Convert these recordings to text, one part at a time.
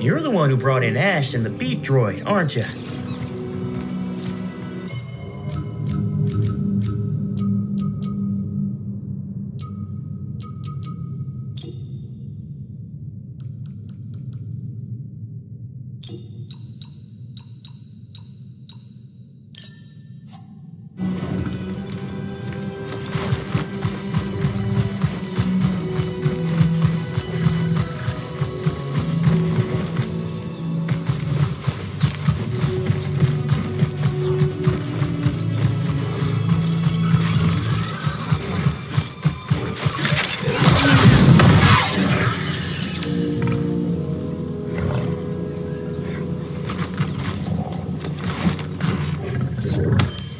You're the one who brought in Ash and the beat droid, aren't you?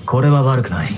これは悪くない。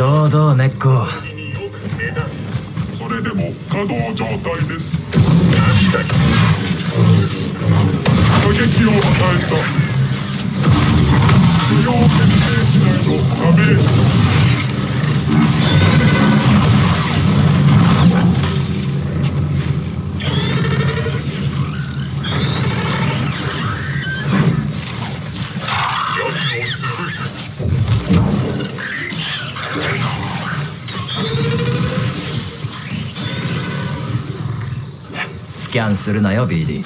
堂々根っこ。それでも稼働状態です。打撃を与えた。使用決定しないとダメージ。スキャンするなよ BD。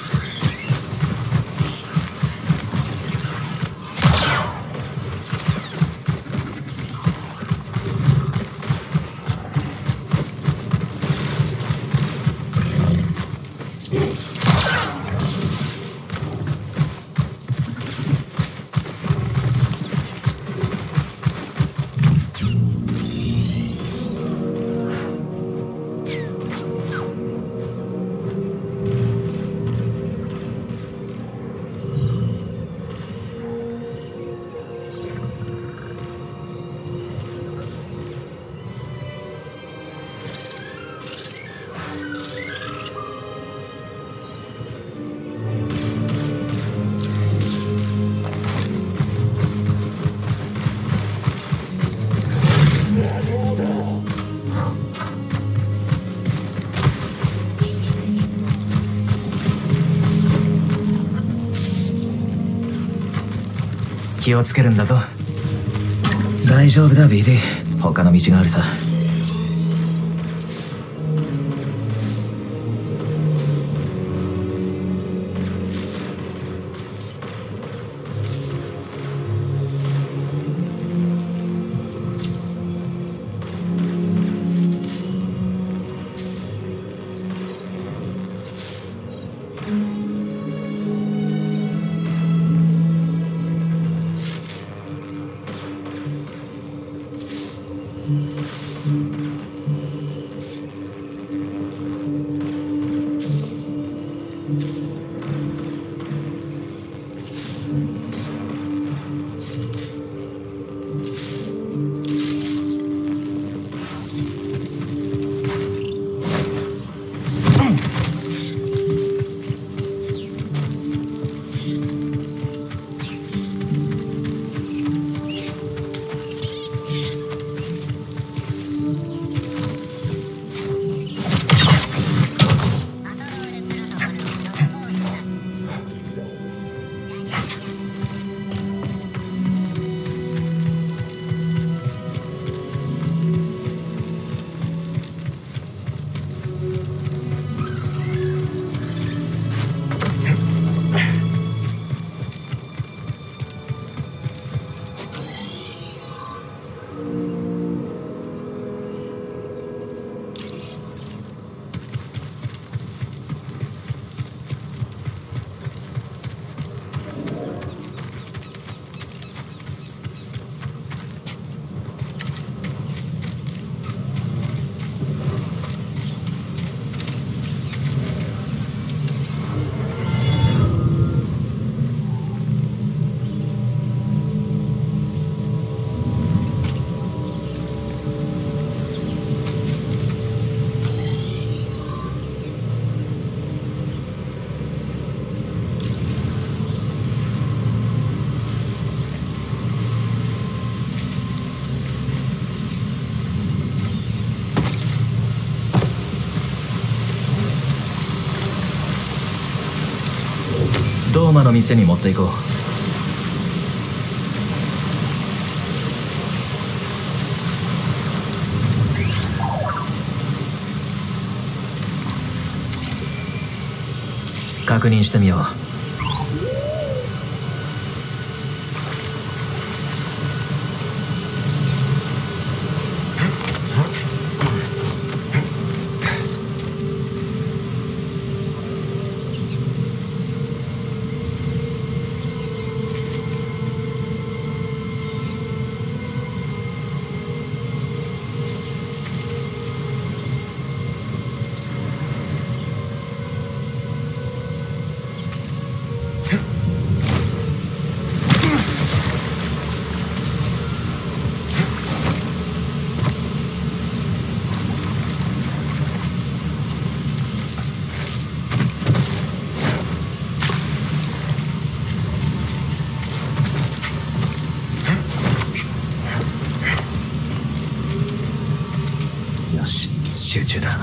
気をつけるんだぞ。大丈夫だ BD、 他の道があるさ。ドーマの店に持っていこう。確認してみよう。よし、集中だ。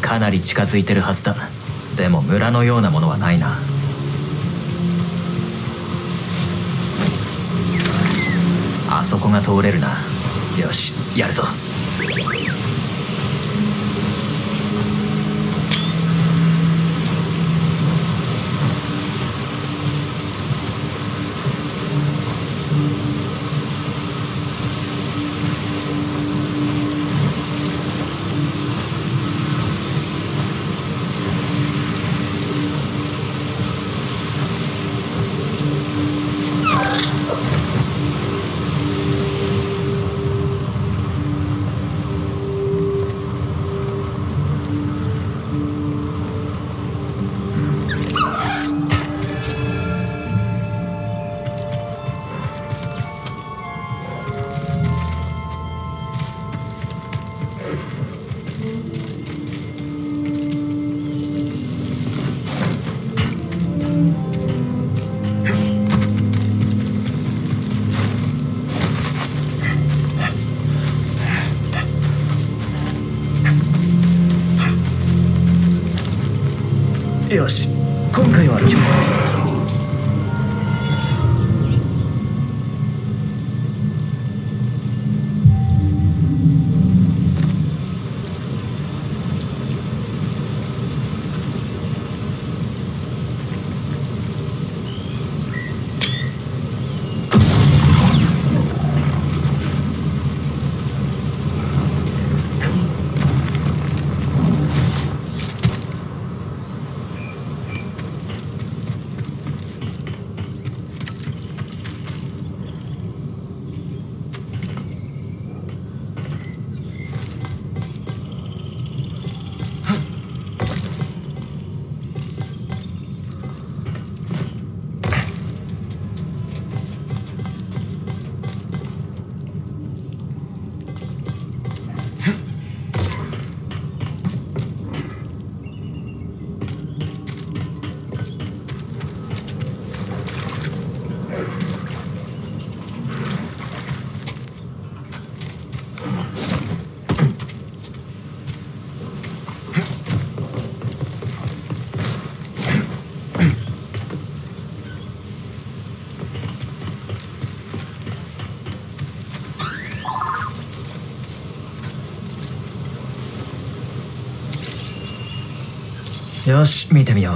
かなり近づいてるはずだ。でも村のようなものはないな。あそこが通れるな。よし、やるぞ。よし、今回は決まった。よし、見てみよう。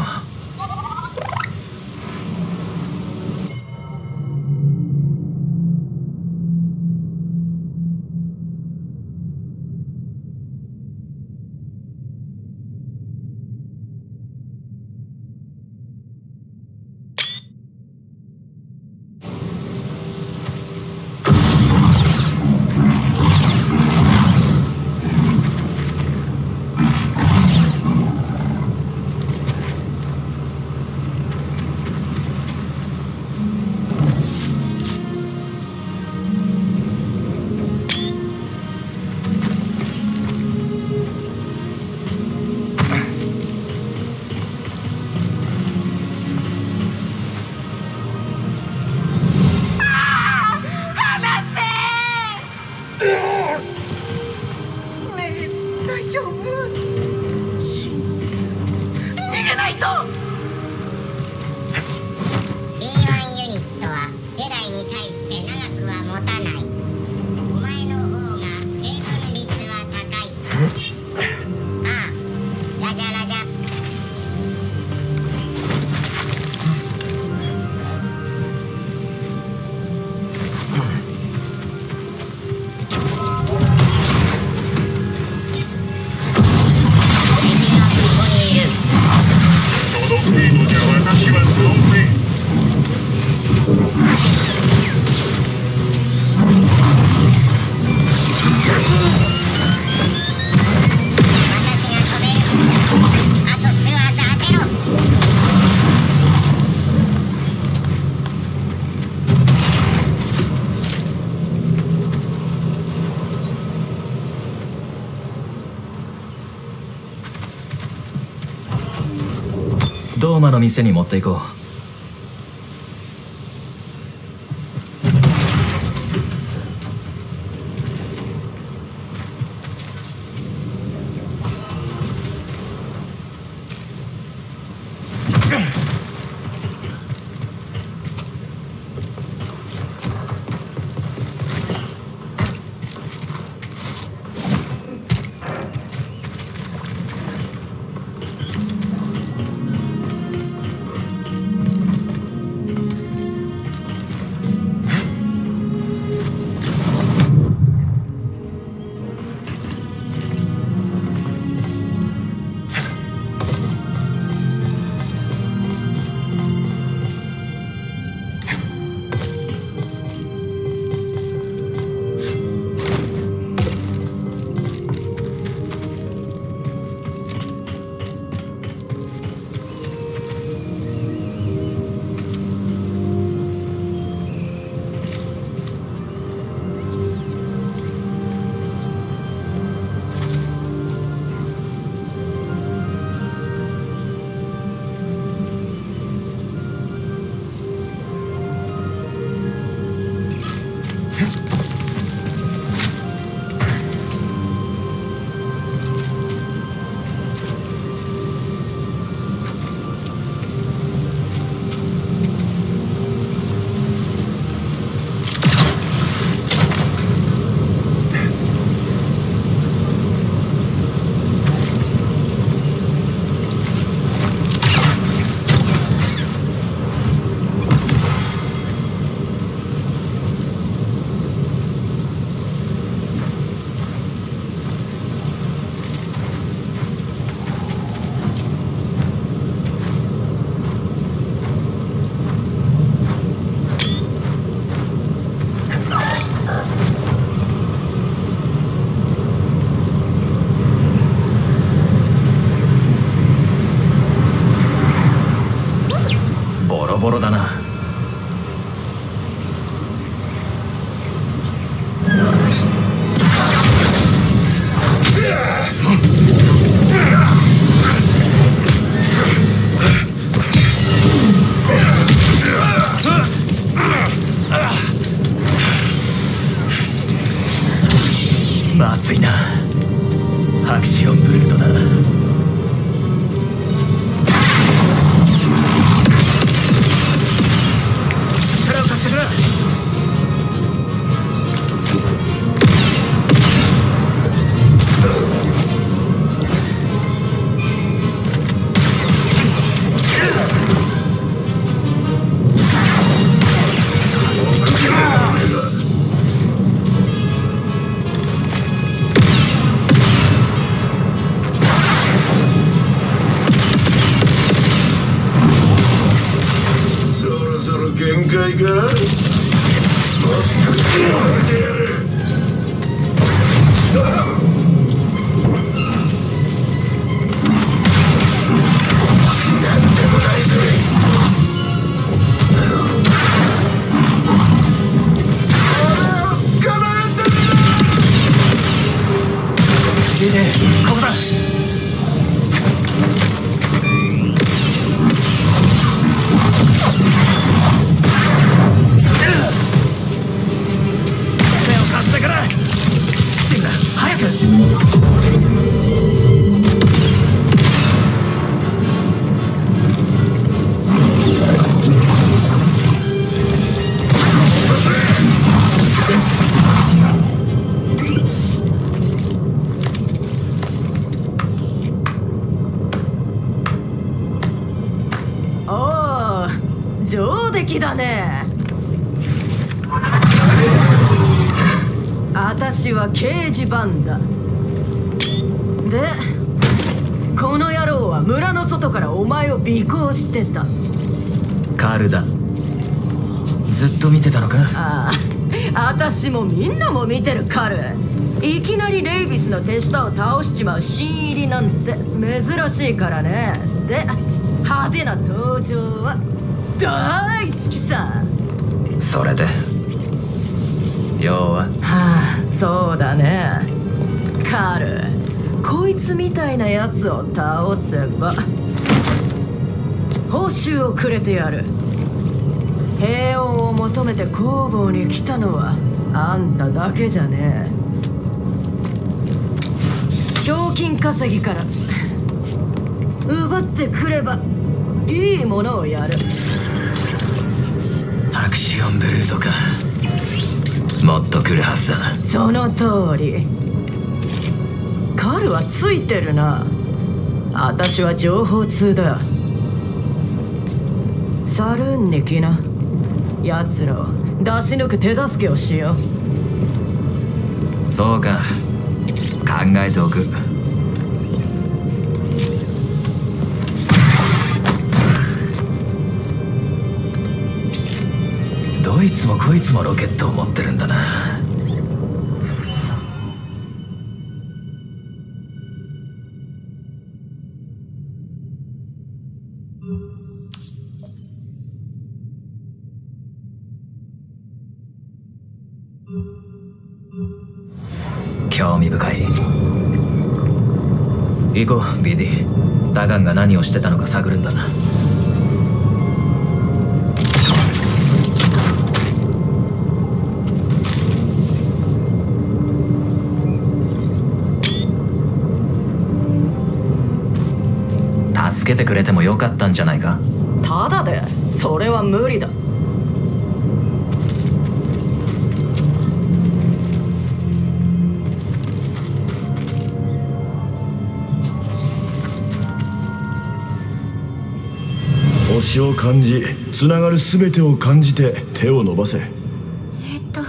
ないと。 B1 ユニットはジェダイに対して長くは持たない。お前の方が生存率は高い。ああ、ラジャラジドーマの店に持っていこう。ボロだな。まずいな。ハクシオンブルートだ。上出来だね。あたしは刑事番だ。でこの野郎は村の外からお前を尾行してた。カールだ。ずっと見てたのか。ああ、あたしもみんなも見てる。カール、いきなりレイビスの手下を倒しちまう新入りなんて珍しいからね。で派手な登場は大好きさ。それで要は、はあ、そうだね。カール、こいつみたいなやつを倒せば報酬をくれてやる。平穏を求めて工房に来たのはあんただけじゃねえ。賞金稼ぎから奪ってくればいいものをやる。ハクシオンブルーとかもっと来るはずだ。その通り。カルはついてるな。あたしは情報通だ。サルーンに来な。奴らを出し抜く手助けをしよう。そうか、考えておく。どいつもこいつもロケットを持ってるんだな。興味深い。行こう BD。 ダガンが何をしてたのか探るんだな。助けてくれてもよかったんじゃないか。ただでそれは無理だ。星を感じ、つながるすべてを感じて手を伸ばせ。そ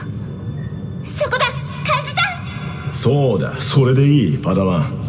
こだ。感じた。そうだ、それでいいパダワン。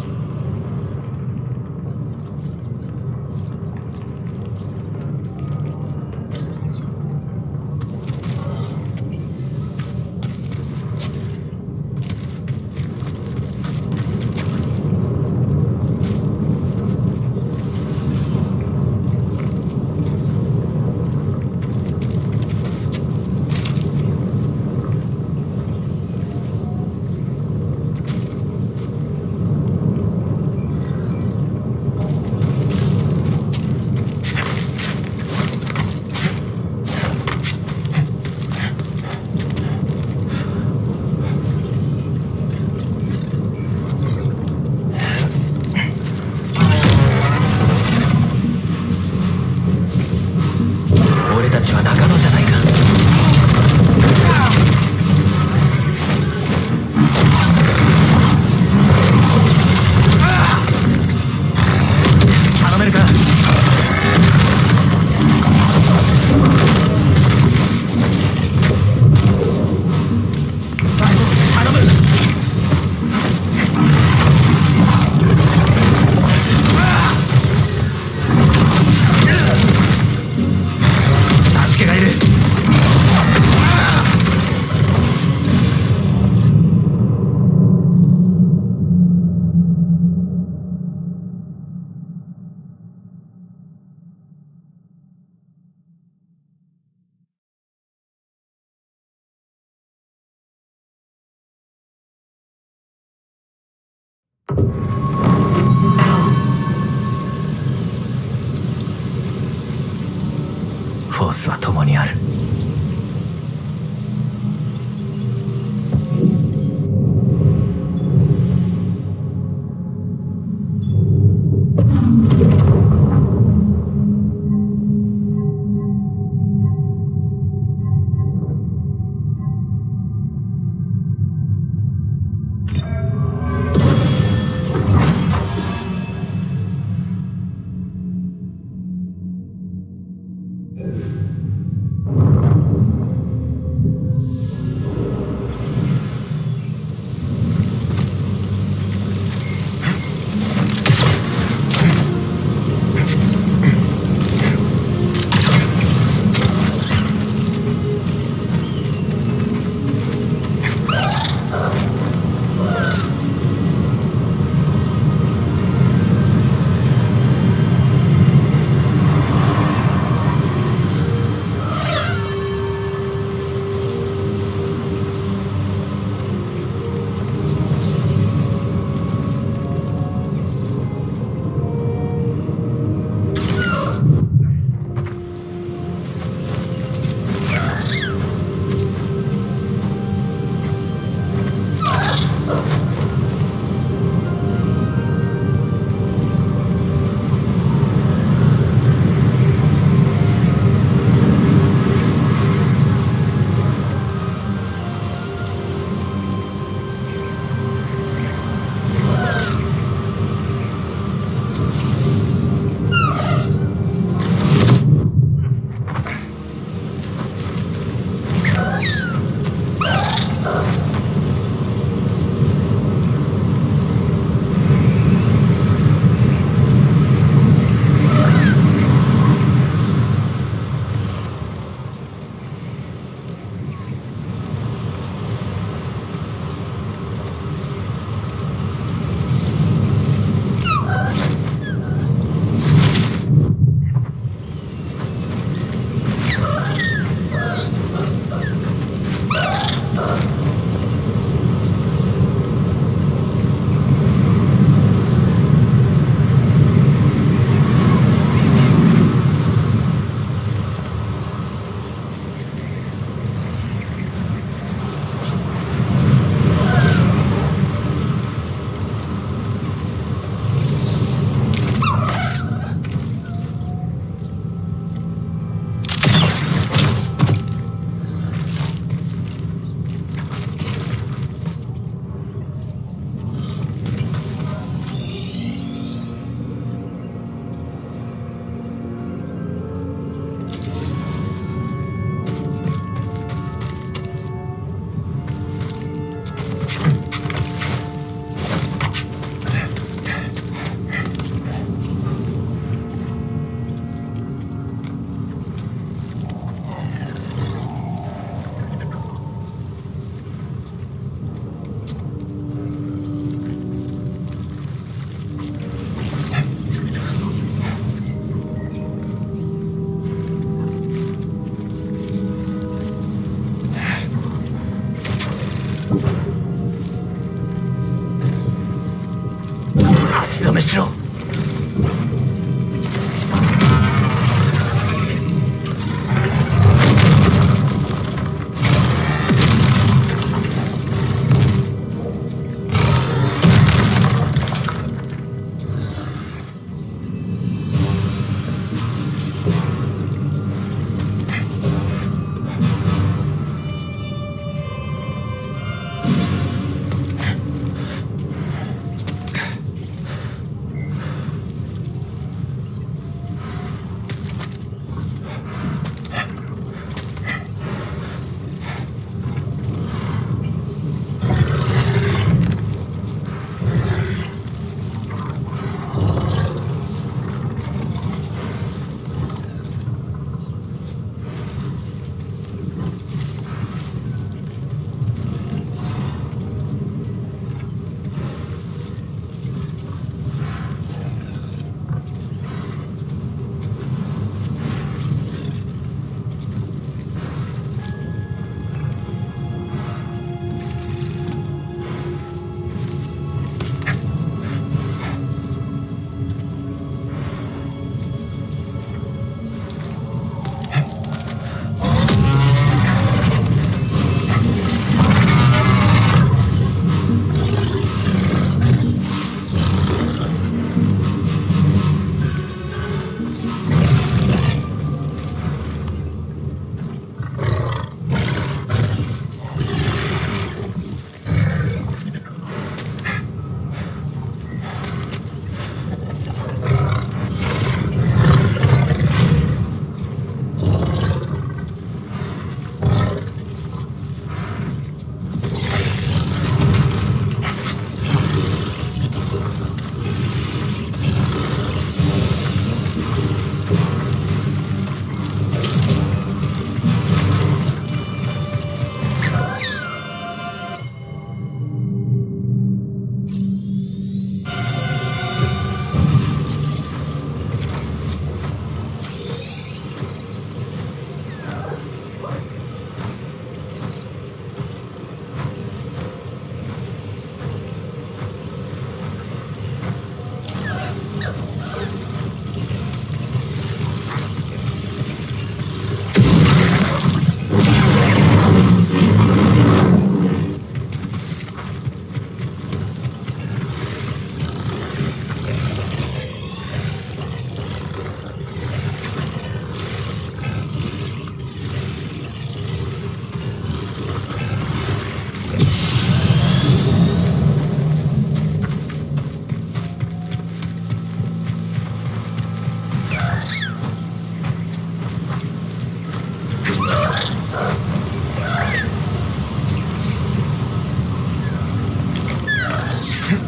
フォースは共にある。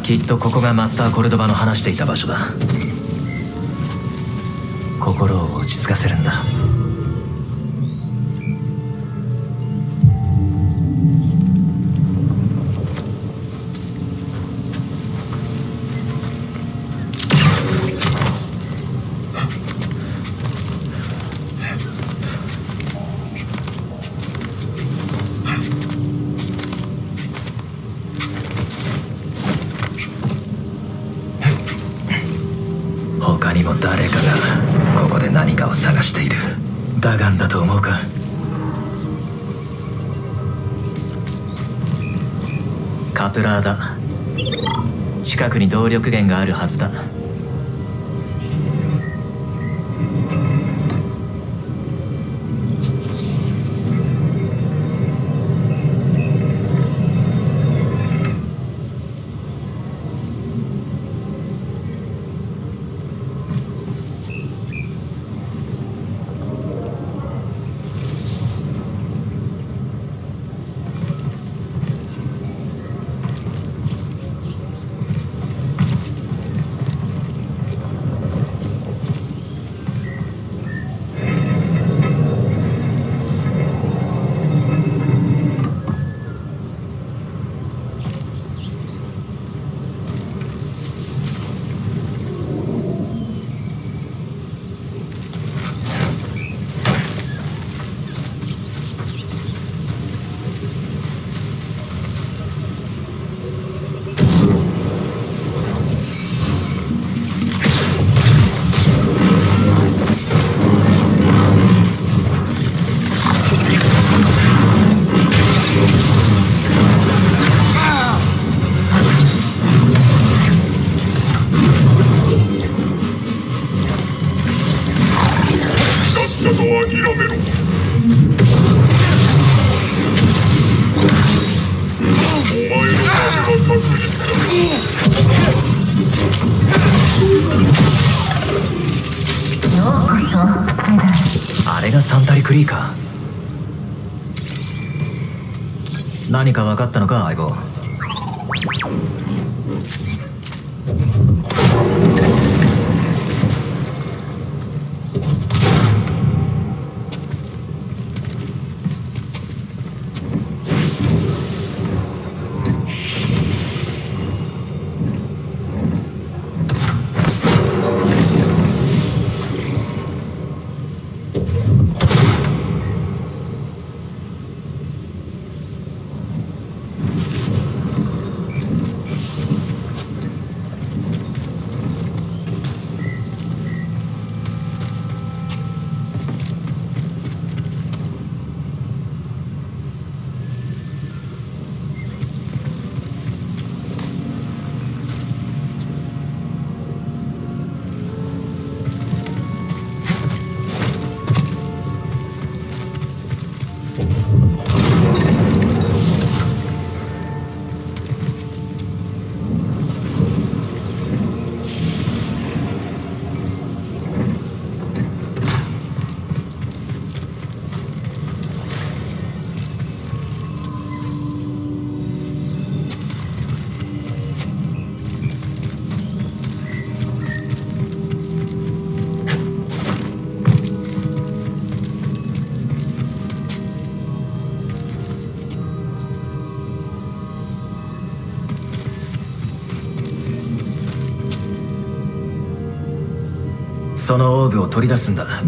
きっとここがマスター・コルドバの話していた場所だ。心を落ち着かせるんだ。他にも誰かがここで何かを探している。ダガンだと思うか？カプラーだ。近くに動力源があるはずだ。何か分かったのか、相棒。そのオーブを取り出すんだ、BD。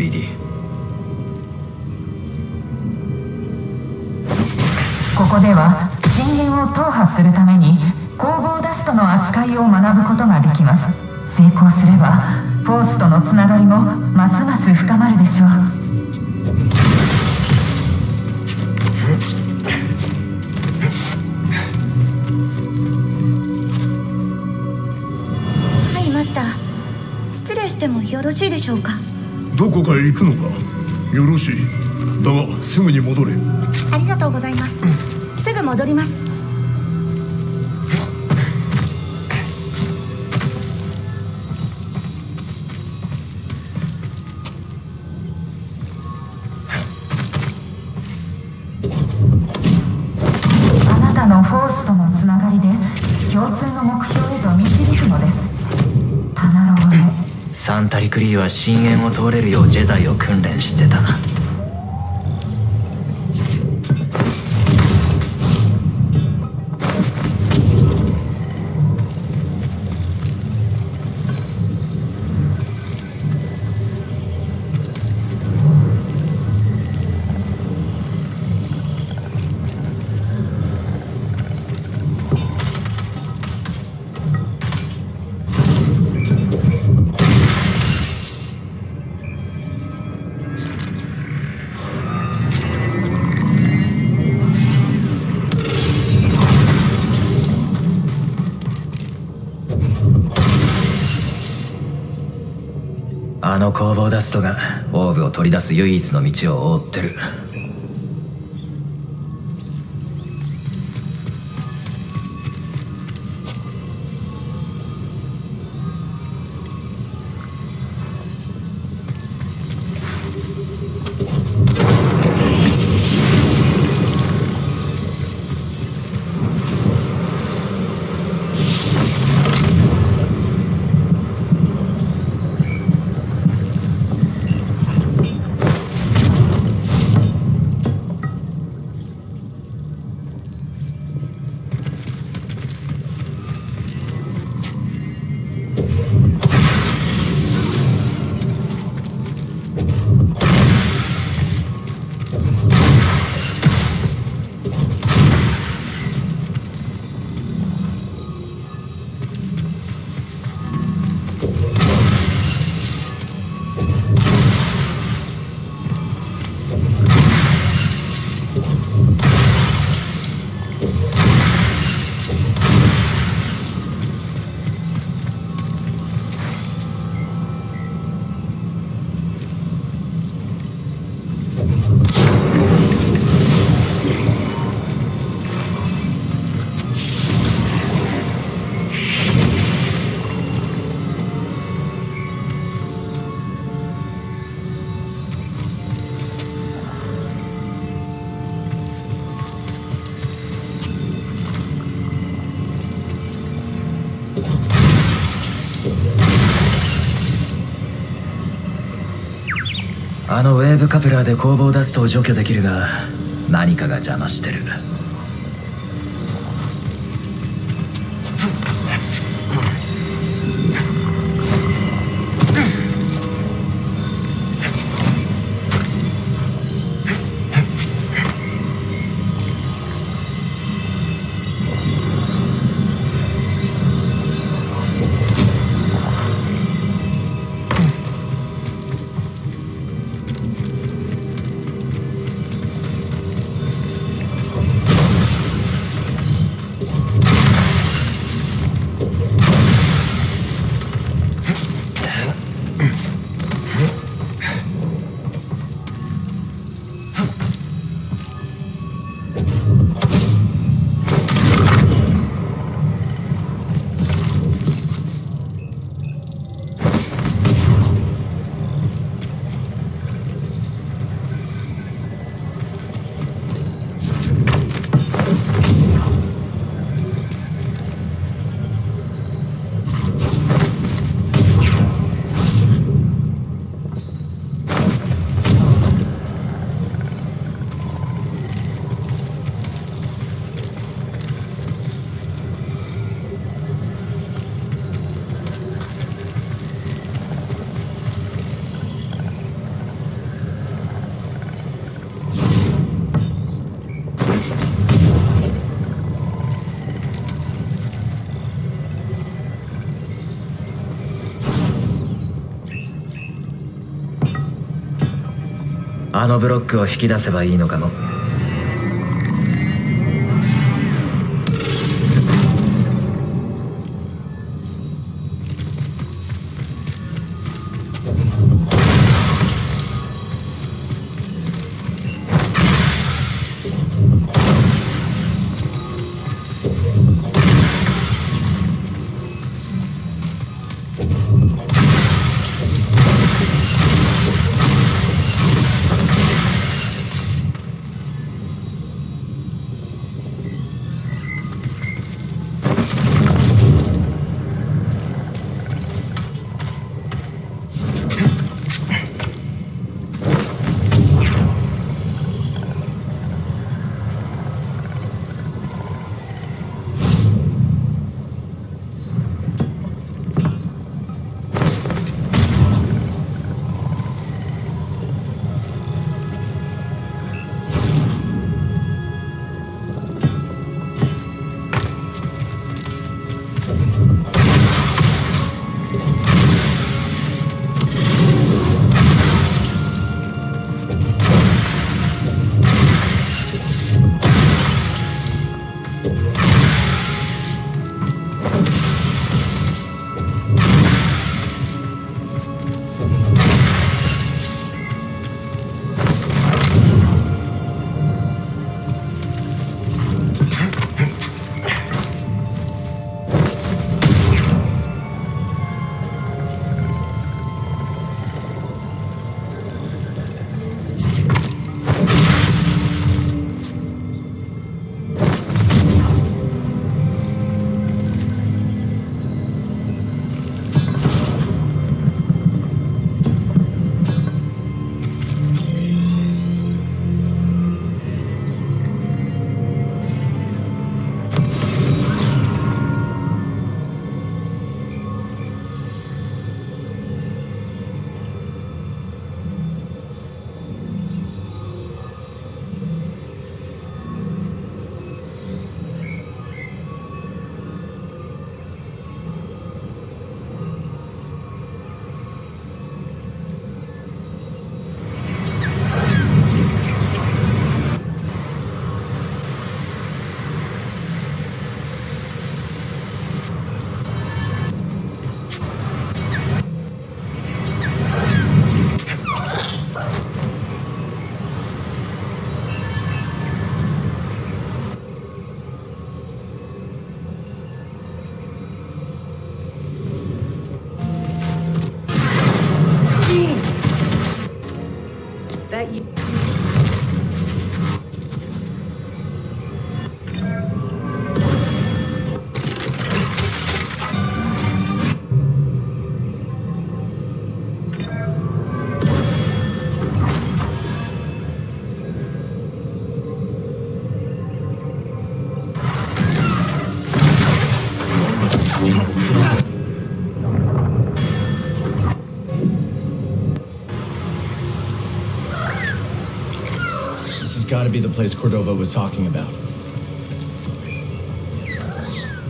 ここでは震源を踏破するために工房ダストの扱いを学ぶことができます。成功すればフォースとのつながりもますます深まるでしょう。よろしいでしょうか。どこかへ行くのか。よろしい。だがすぐに戻れ。ありがとうございます。すぐ戻ります。あなたのフォースとのつながりで共通の目標へとカリクリーは深淵を通れるようジェダイを訓練してたな。あの工房ダストがオーブを取り出す唯一の道を覆ってる。あのウェーブカプラーで工房ダストを除去できるが、何かが邪魔してる。あのブロックを引き出せばいいのかも。that you... Gotta be the place Cordova was talking about.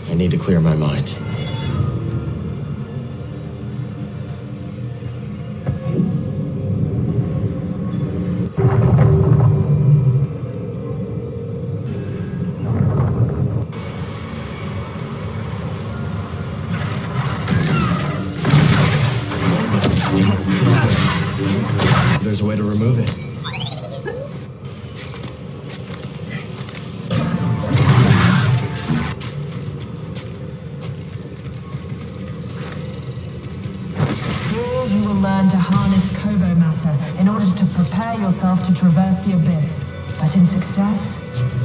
I need to clear my mind. There's a way to remove it. You will learn to harness Kobo matter in order to prepare yourself to traverse the abyss. But in success,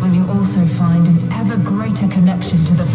will you also find an ever greater connection to the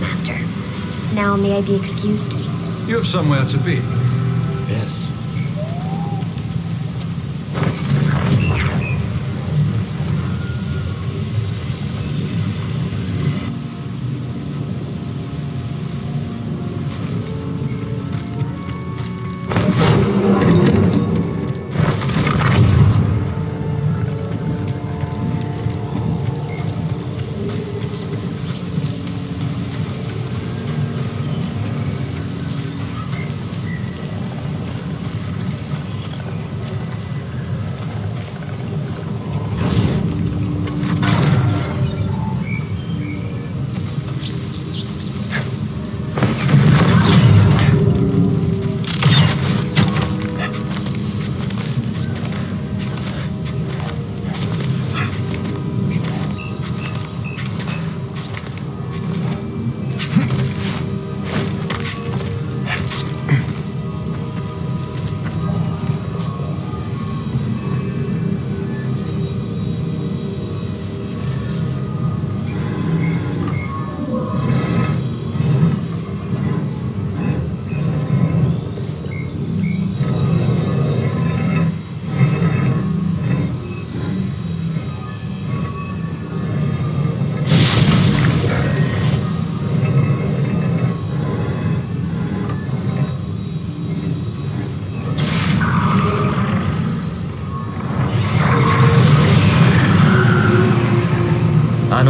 Master. Now may I be excused? You have somewhere to be. Yes.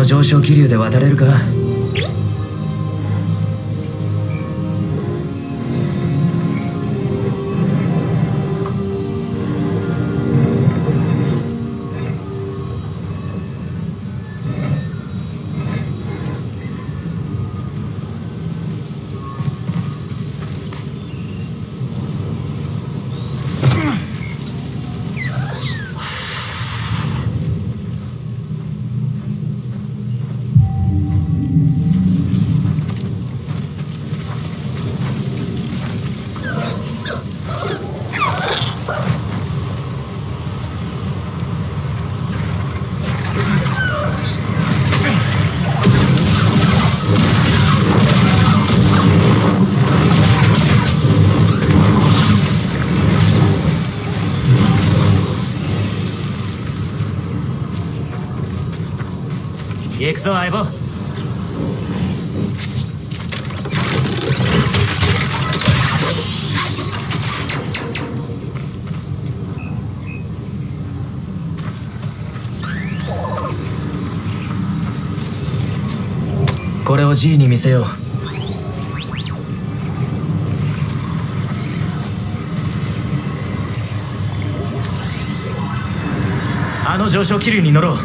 の上昇気流で渡れるか？行くぞ、相棒。これを G に見せよう。あの上昇気流に乗ろう。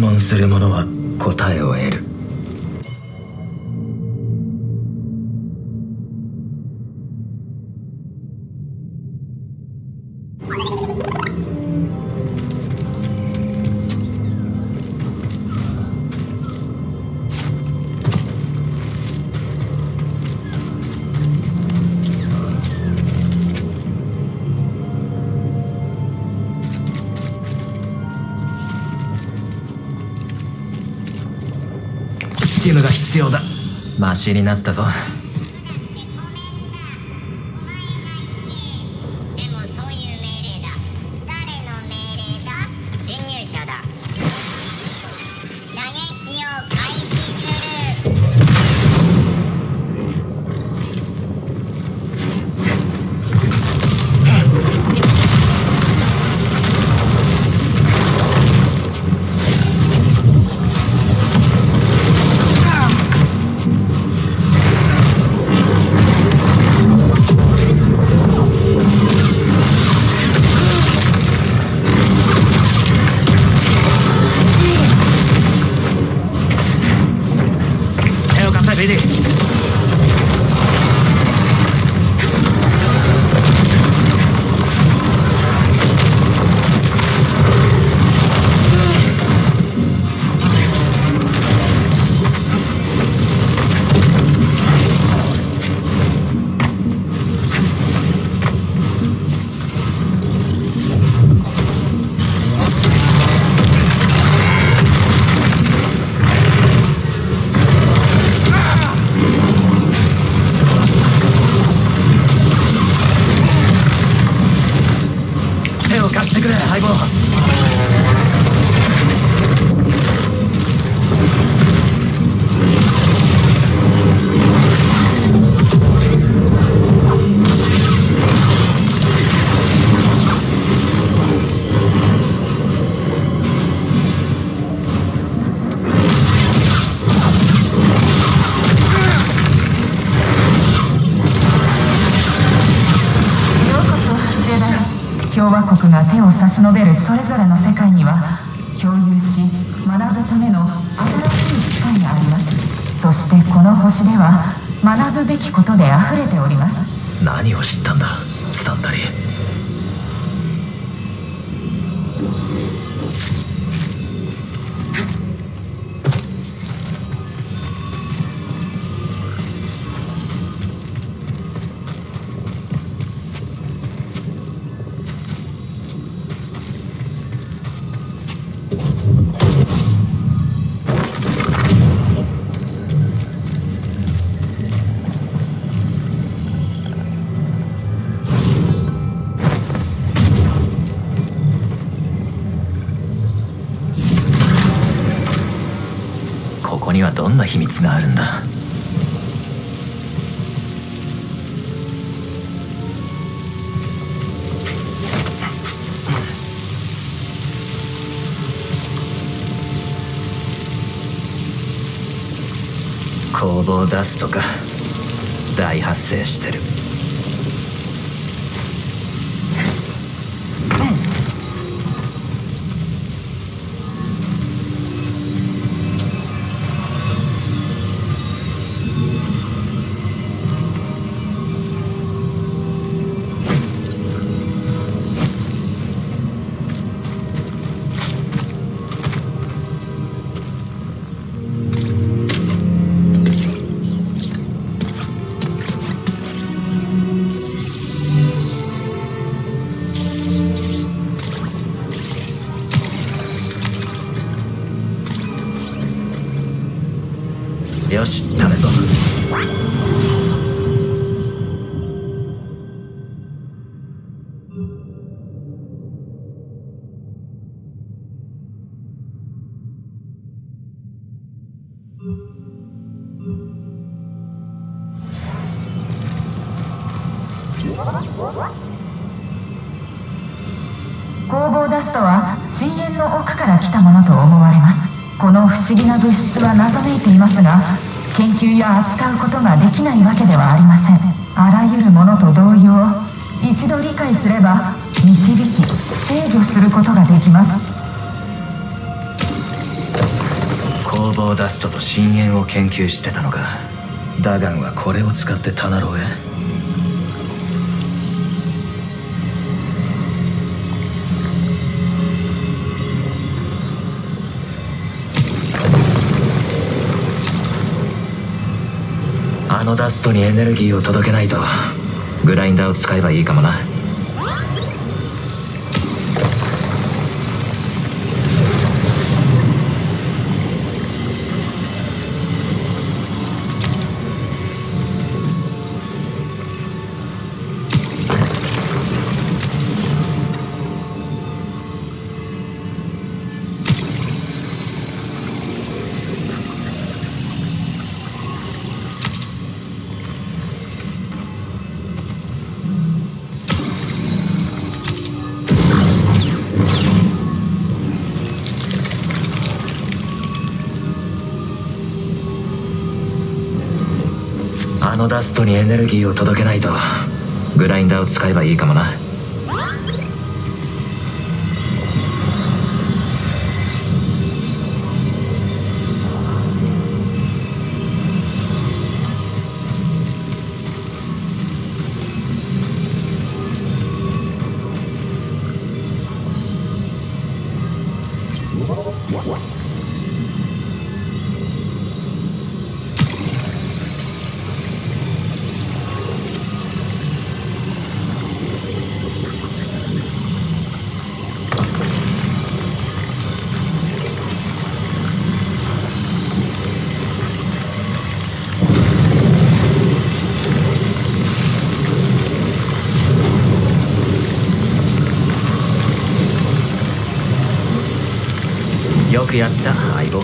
質問する者は答えを得る。マシになったぞ。差し伸べるそれぞれの世界には共有し学ぶための新しい機会があります。そしてこの星では学ぶべきことであふれております。何を知ったんだスタンダリー。どんな秘密があるんだ。工房ダストか大発生してる。よし、試そう。工房ダストは深淵の奥から来たものと思われます。この不思議な物質は謎めいていますが、研究や扱うことができないわけではありません。あらゆるものと同様、一度理解すれば導き制御することができます。逃亡ダストと深淵を研究してたのか。ダガンはこれを使ってタナロへ。あのダストにエネルギーを届けないと。グラインダーを使えばいいかもな。あのダストにエネルギーを届けないと。グラインダーを使えばいいかもな。よくやった相棒。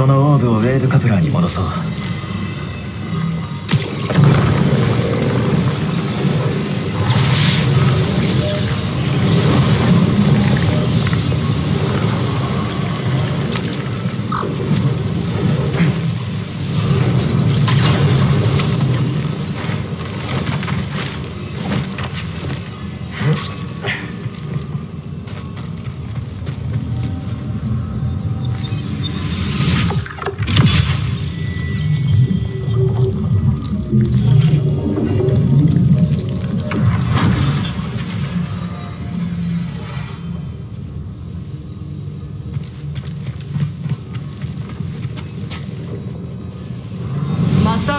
そのオーブをウェーブカプラーに戻そう。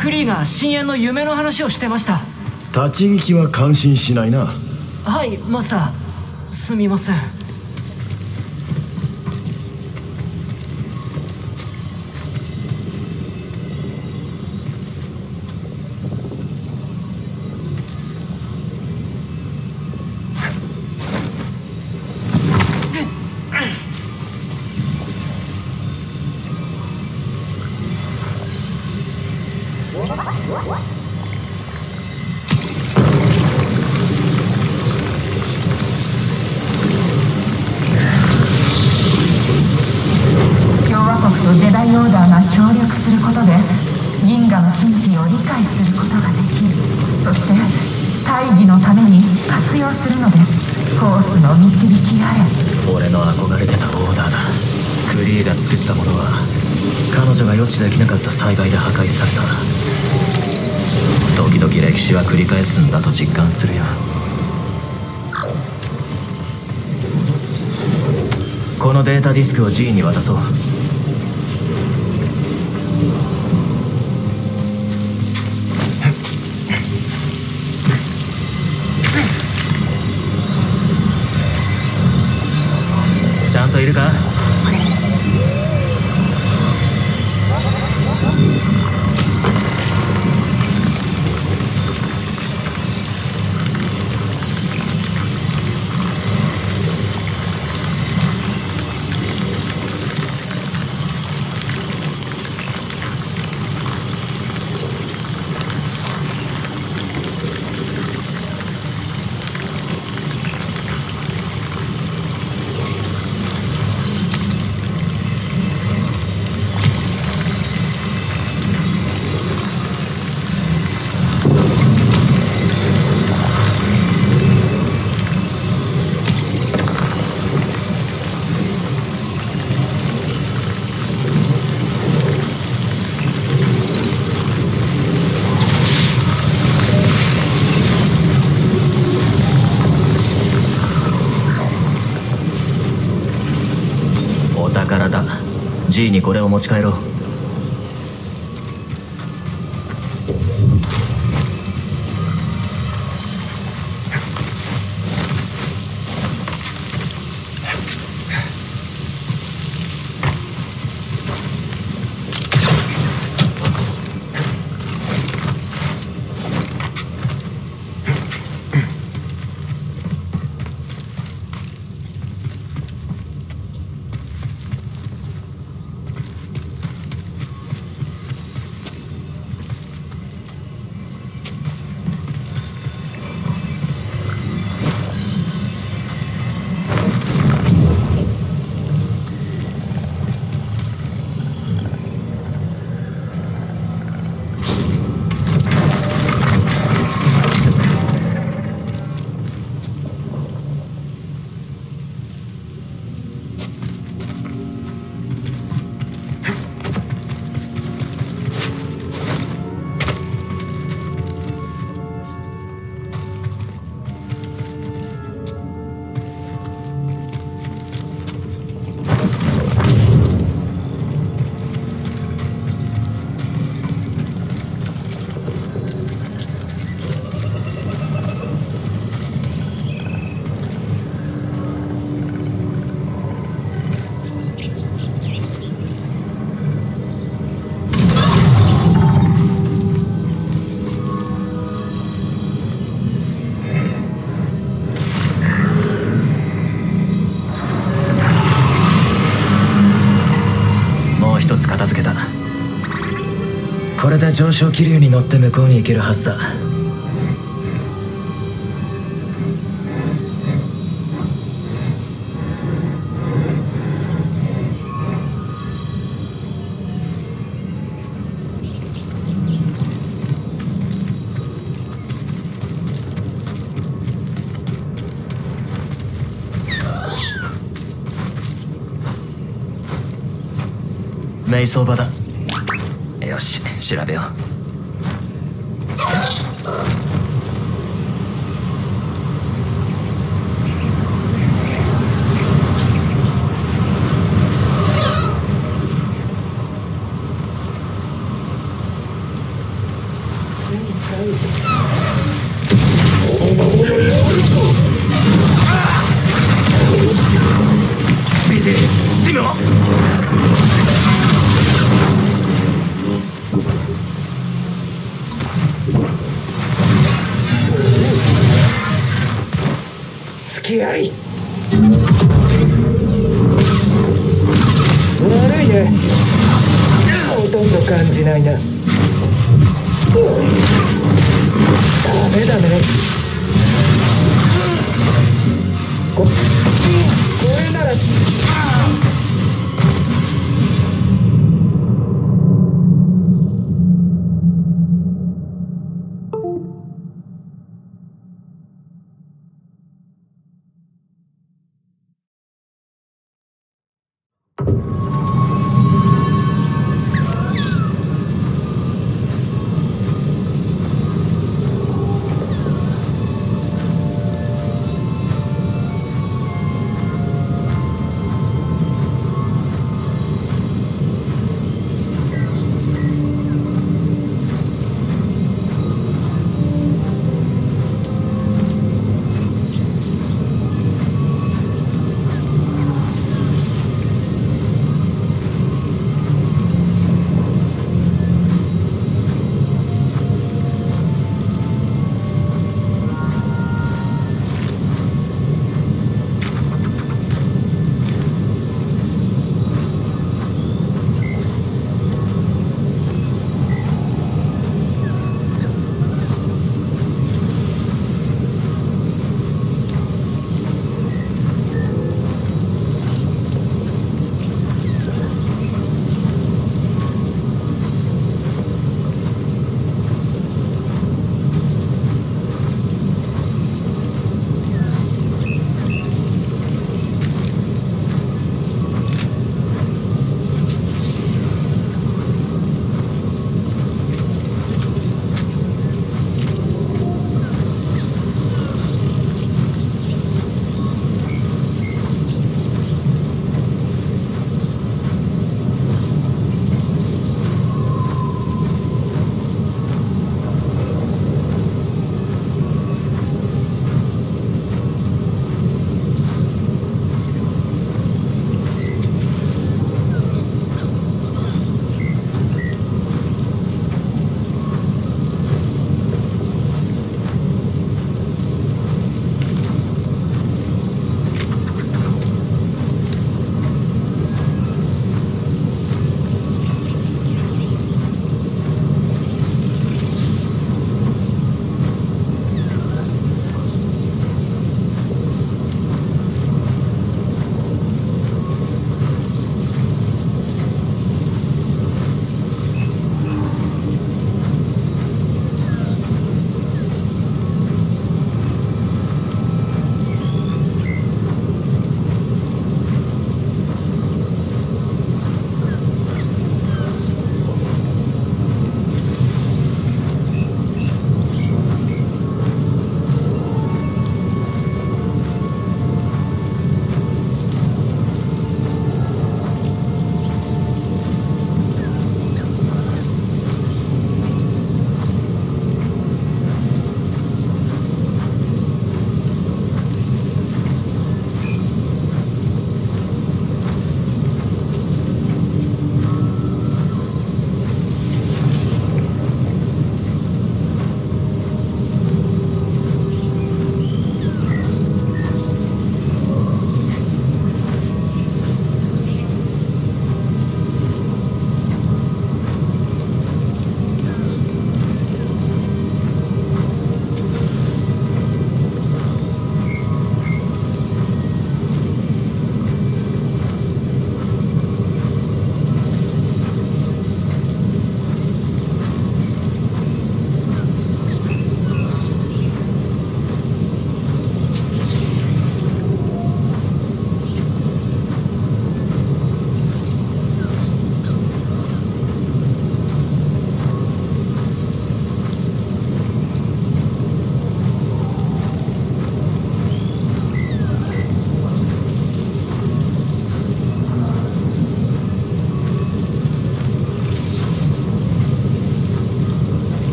クリーが深淵の夢の話をしてました。立ち聞きは感心しないな。はいマスター、すみません。繰り返すんだと実感するよ。このデータディスクを G に渡そう。ちゃんといるか？G にこれを持ち帰ろう。これで上昇気流に乗って向こうに行けるはずだ。瞑想場だ。よし、調べよう。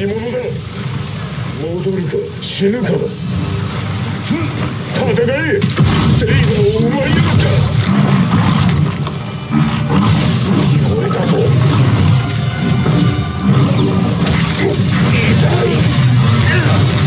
何者だ。戻るか死ぬかだ。戦え、正義のお前よか。聞こえたぞ。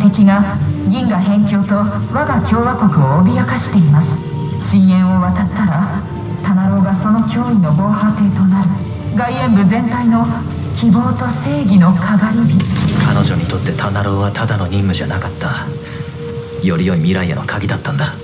敵が銀河辺境と我が共和国を脅かしています。深淵を渡ったらタナローがその脅威の防波堤となる。外縁部全体の希望と正義のかがり火。彼女にとってタナローはただの任務じゃなかった。より良い未来への鍵だったんだ。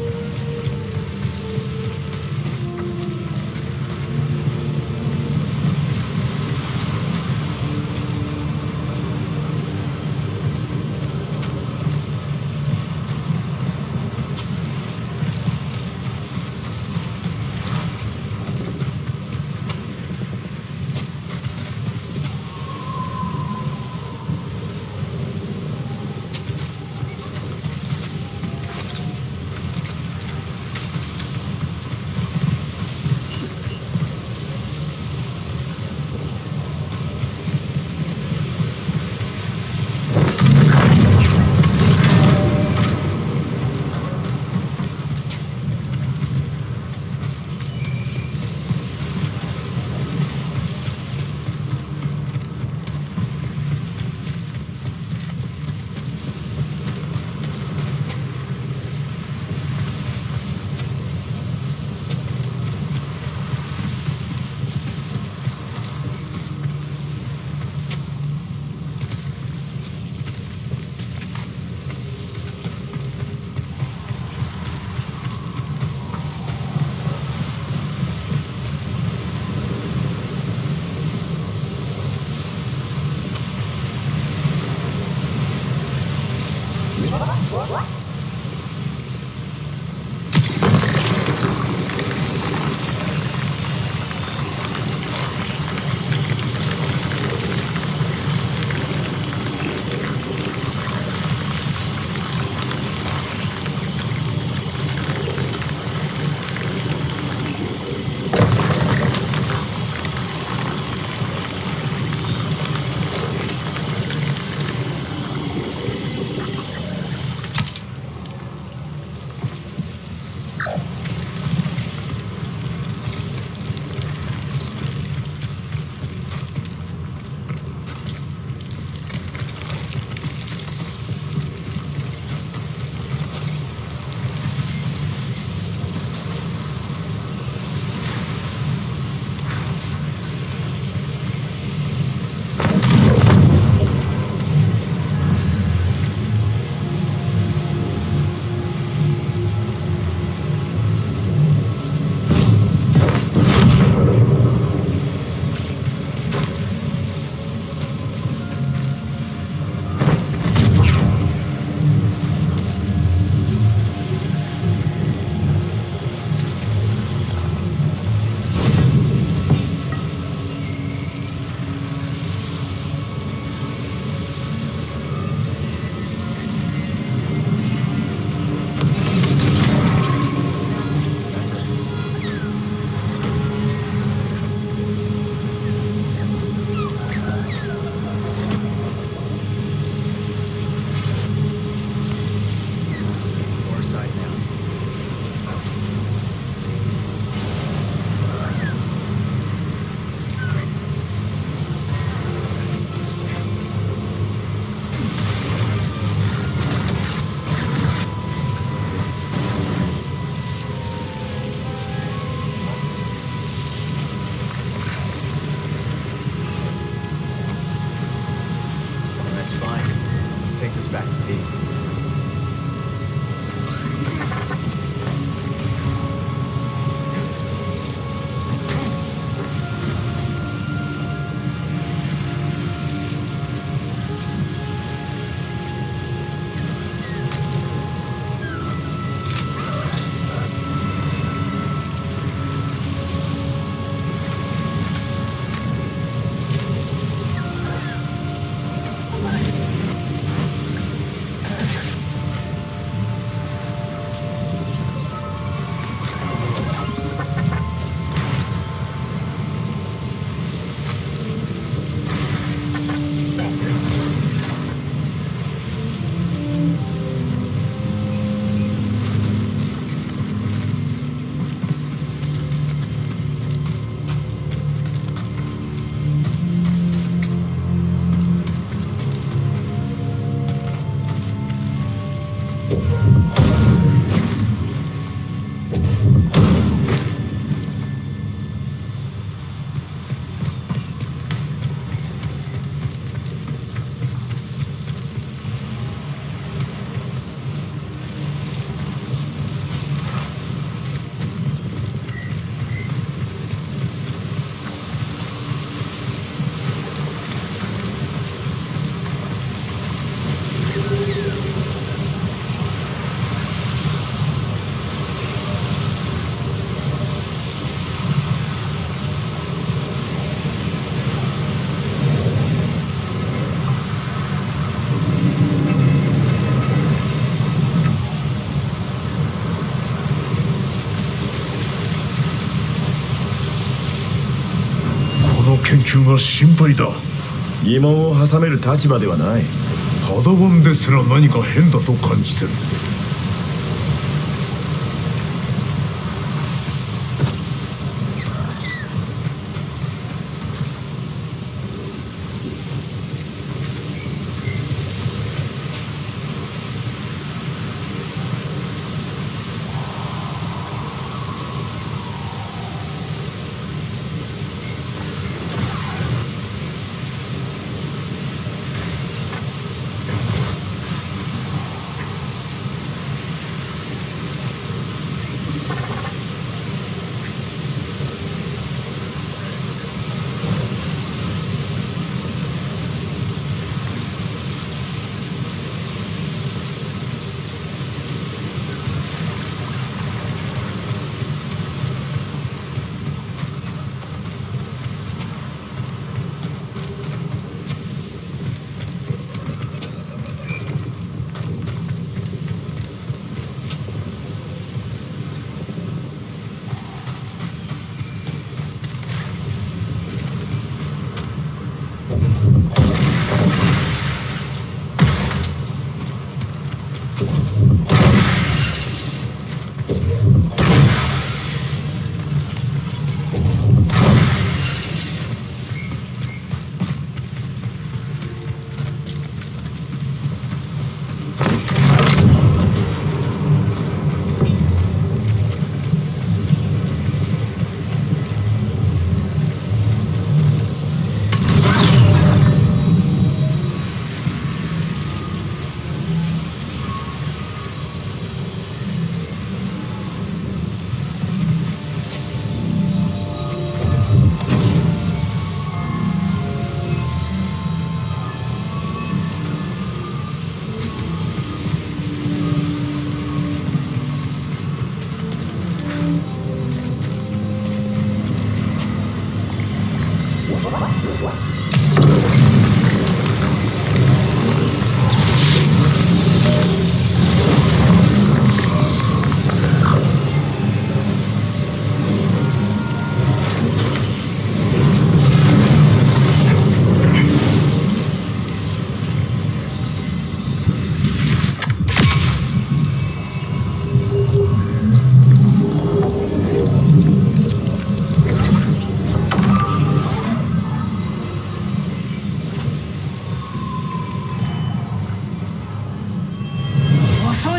研究が心配だ。疑問を挟める立場ではない。肌番ですら何か変だと感じてる。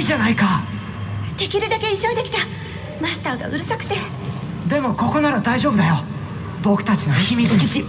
じゃないか。できるだけ急いできた。マスターがうるさくて。でもここなら大丈夫だよ。僕たちの秘密基地。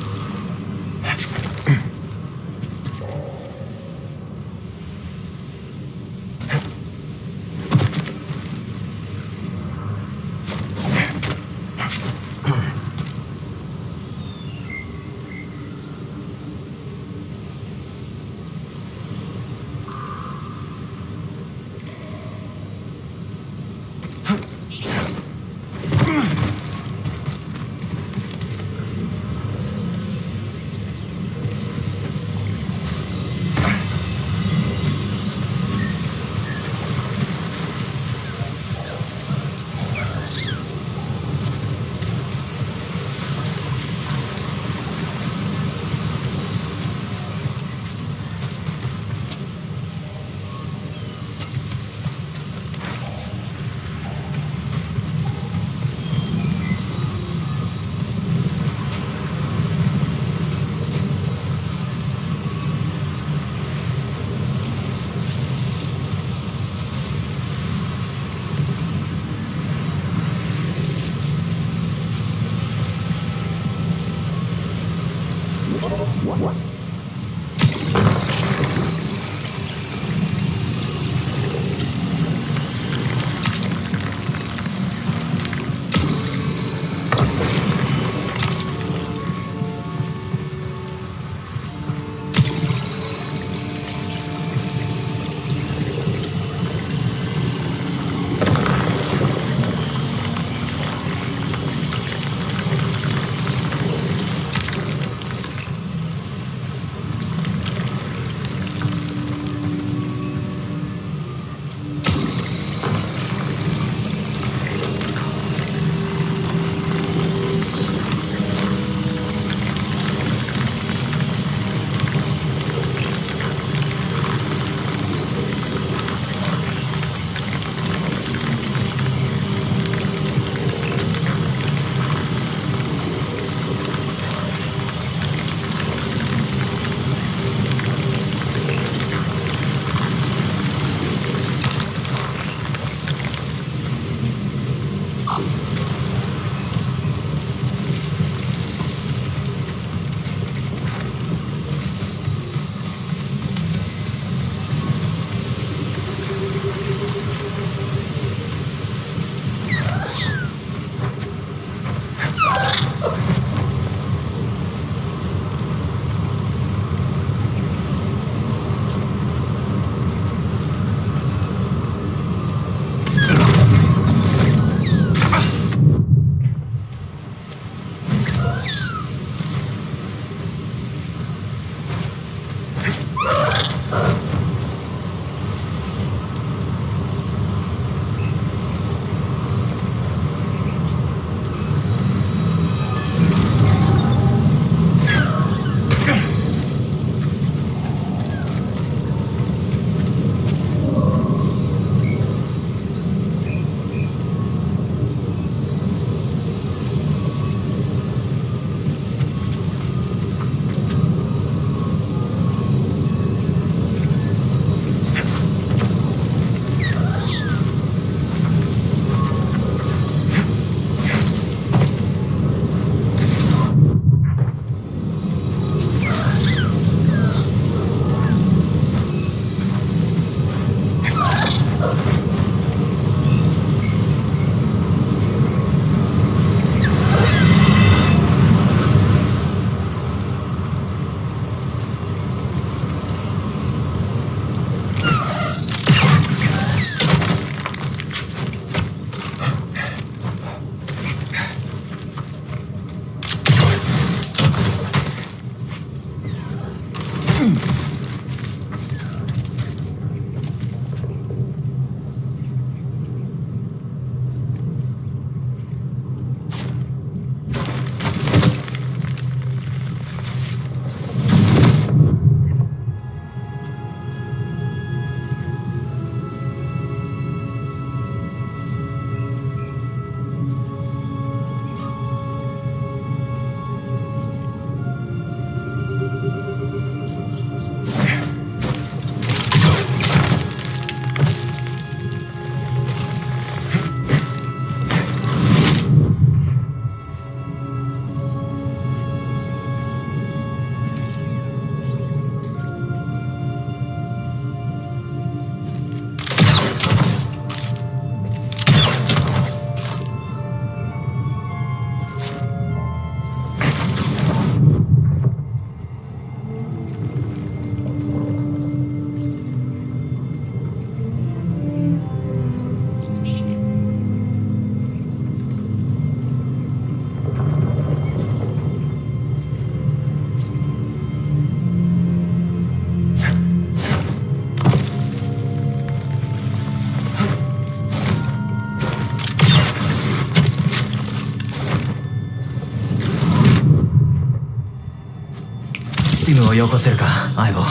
チームをよこせるか、相棒。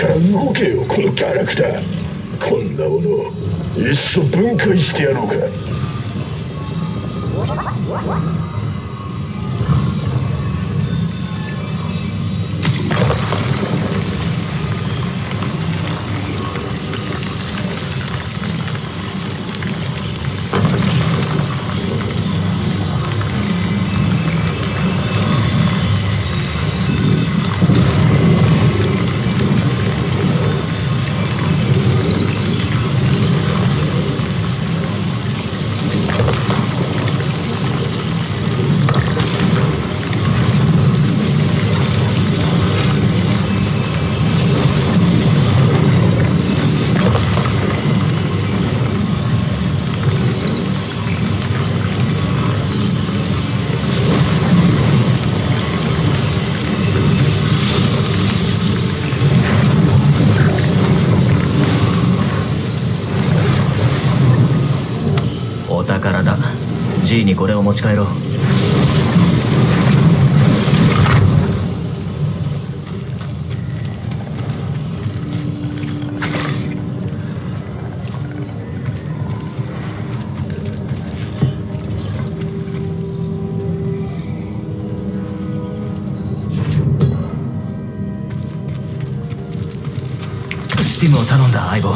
から動けよ、このガラクタ。こんなものいっそ分解してやろうか。G にこれを持ち帰ろう。スティムを頼んだ、相棒。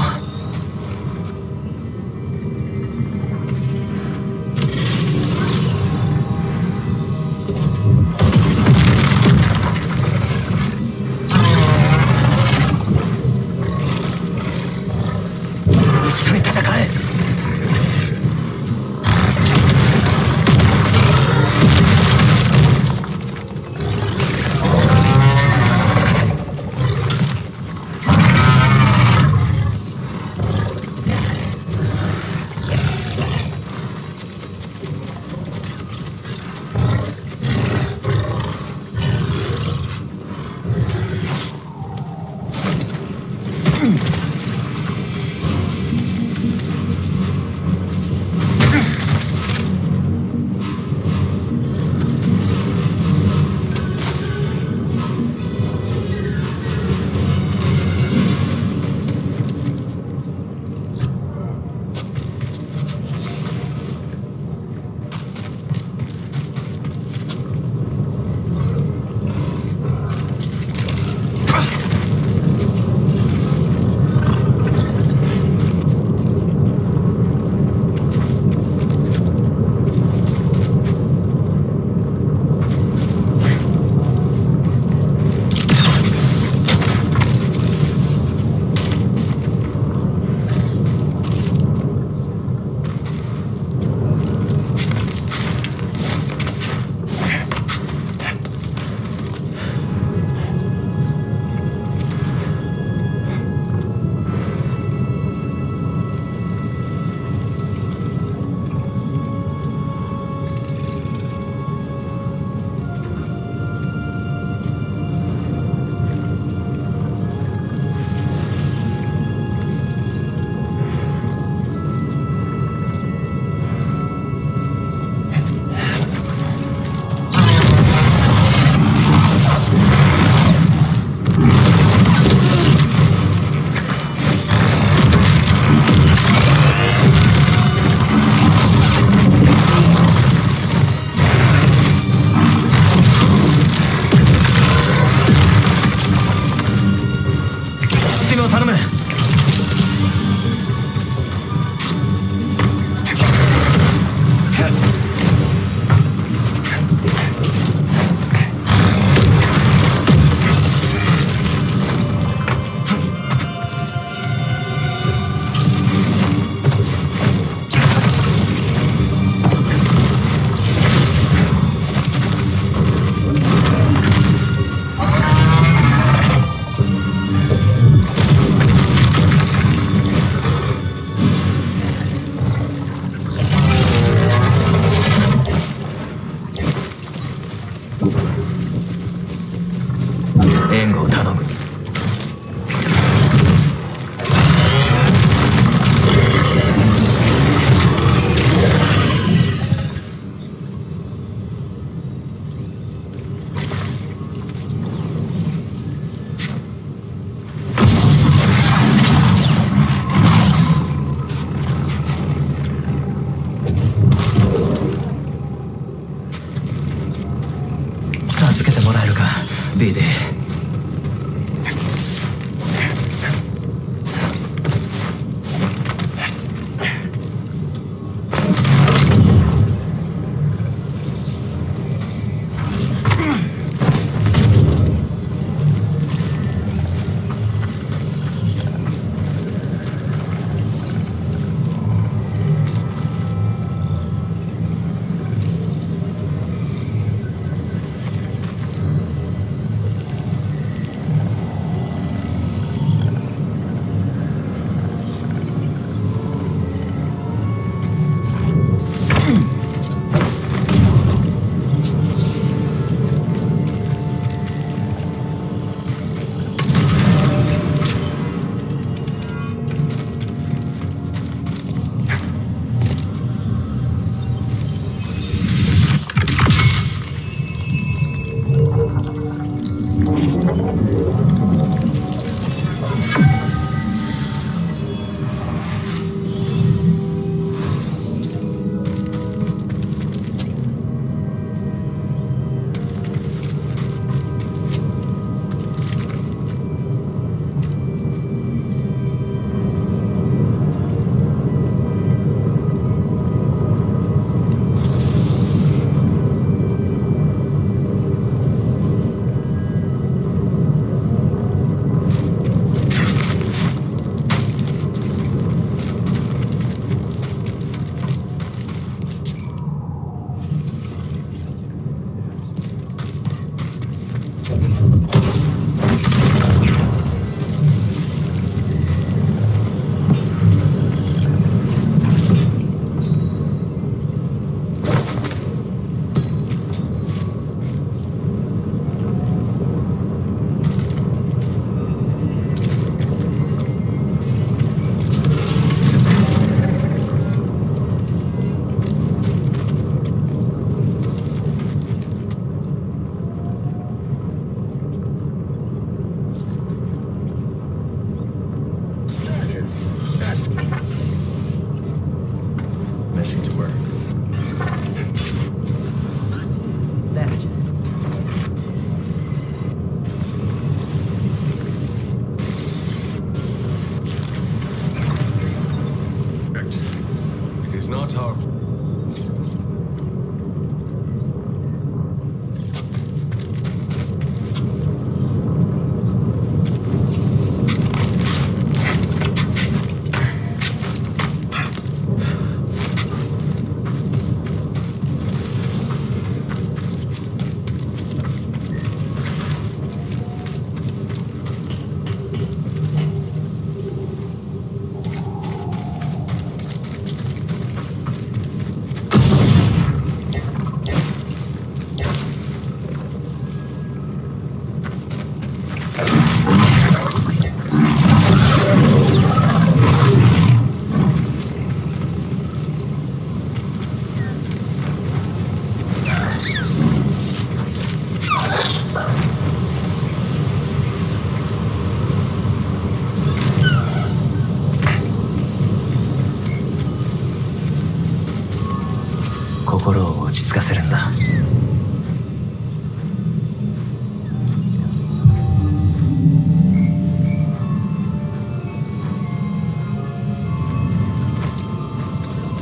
BD.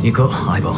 行こう、相棒。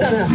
メだな。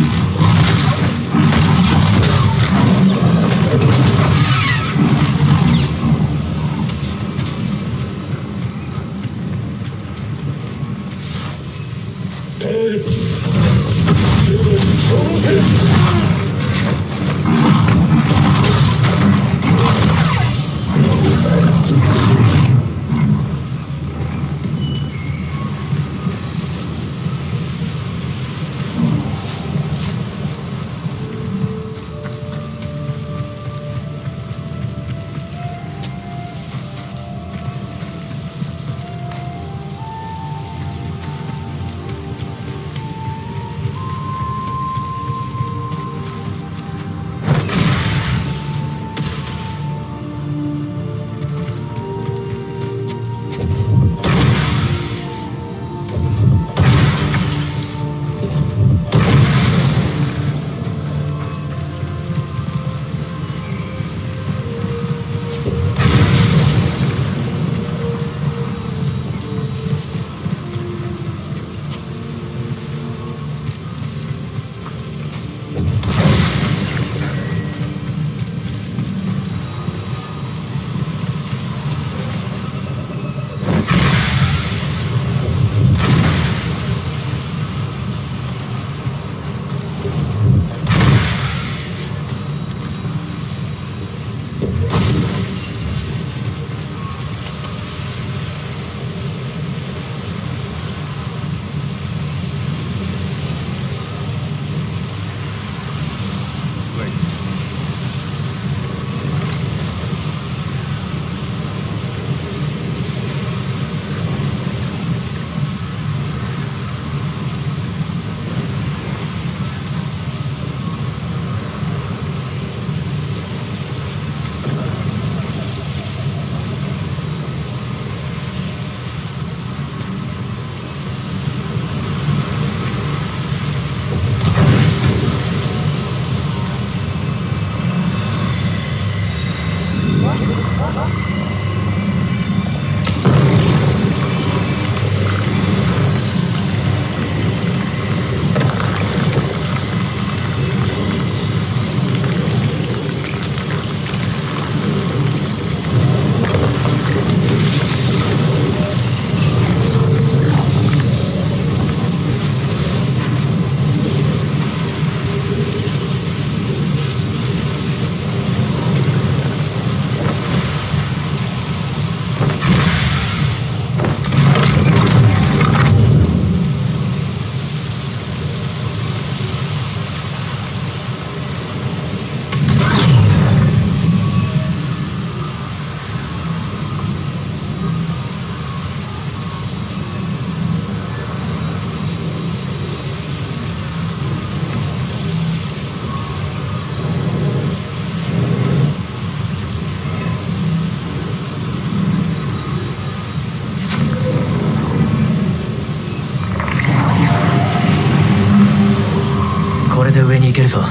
行けるぞ。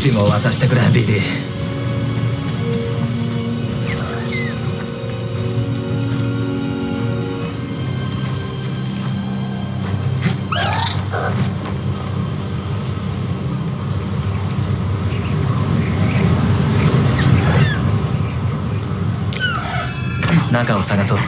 チームを渡してくれ、BD。中を探そう。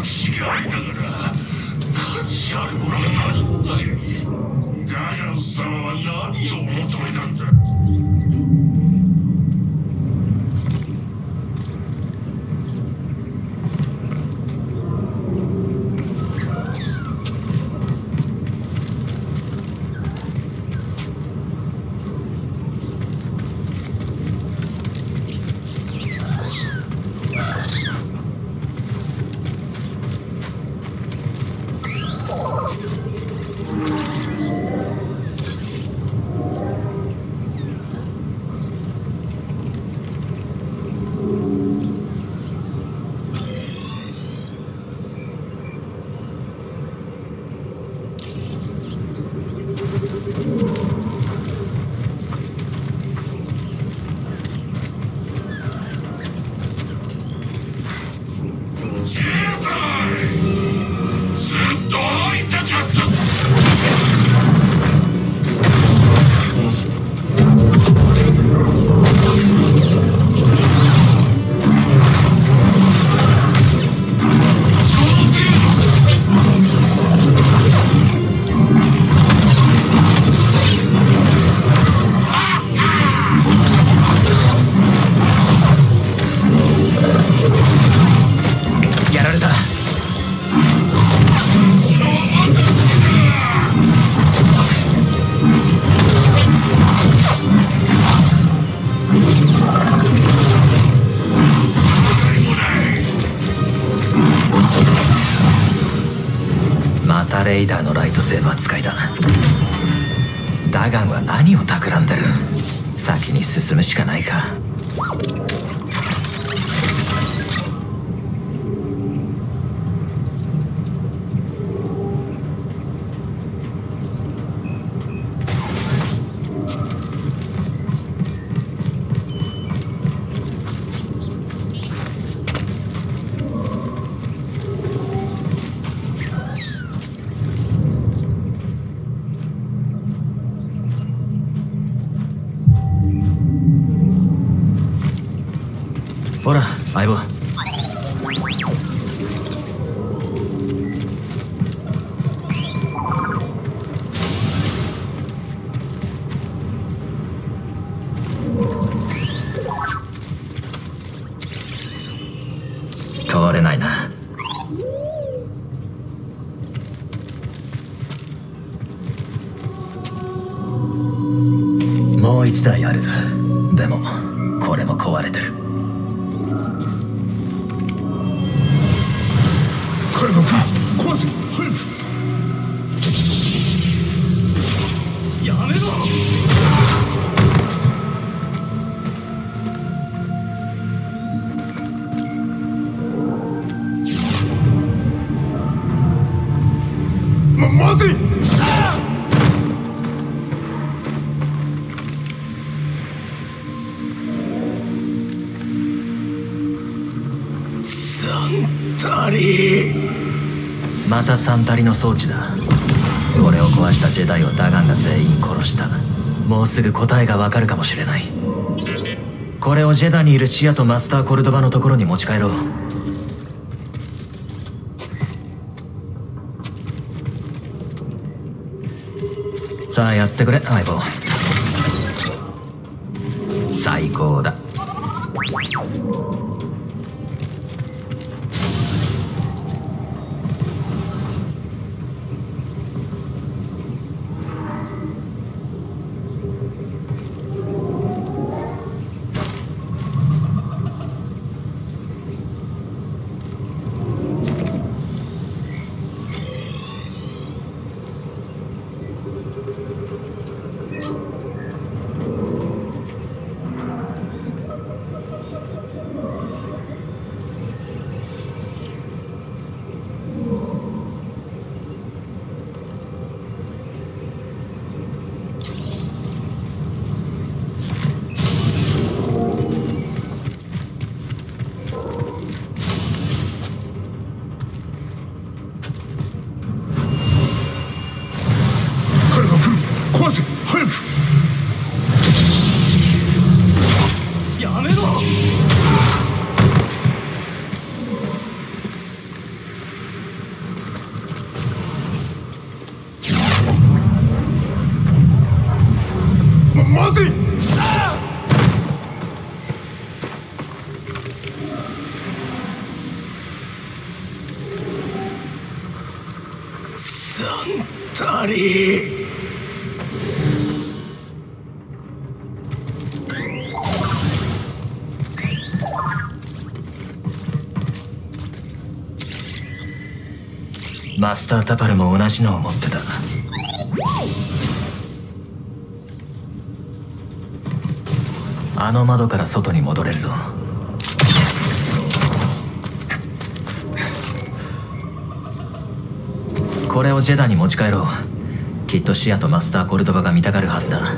レイダーのライトセーバー使いだ。ダガンは何を企んでる。先に進むしかないか。ほら、相棒。通れないな。もう一台ある。でもこれも壊れてる。またサンタリの装置だ。これを壊したジェダイをダガンが全員殺した。もうすぐ答えがわかるかもしれない。これをジェダにいるシアとマスターコルドバのところに持ち帰ろう。さあやってくれ相棒。最高だ。マスター・タパルも同じのを持ってた。あの窓から外に戻れるぞ。これをジェダに持ち帰ろう。きっとシアとマスター・コルドバが見たがるはずだ。